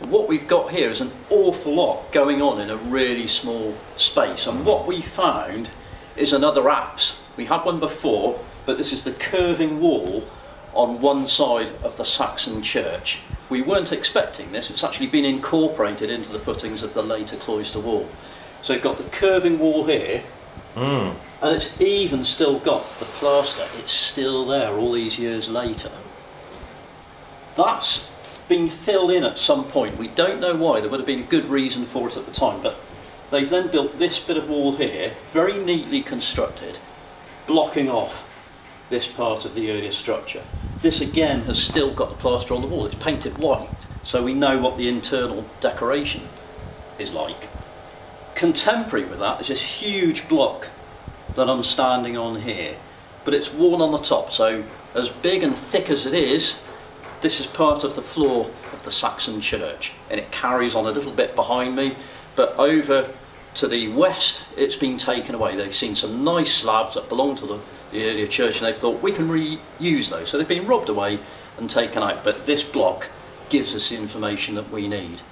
What we've got here is an awful lot going on in a really small space, and what we found is another apse. We had one before, but this is the curving wall on one side of the Saxon church. We weren't expecting this. It's actually been incorporated into the footings of the later cloister wall. So you've got the curving wall here, and it's even still got the plaster. It's still there all these years later. That's been filled in at some point. We don't know why. There would have been a good reason for it at the time, but they've then built this bit of wall here, very neatly constructed, blocking off this part of the earlier structure. This again has still got the plaster on the wall. It's painted white, so we know what the internal decoration is like. Contemporary with that is this huge block that I'm standing on here, but it's worn on the top, so as big and thick as it is, this is part of the floor of the Saxon church, and it carries on a little bit behind me, but over to the west it's been taken away. They've seen some nice slabs that belong to the earlier church, and they've thought we can reuse those, so they've been robbed away and taken out, but this block gives us the information that we need.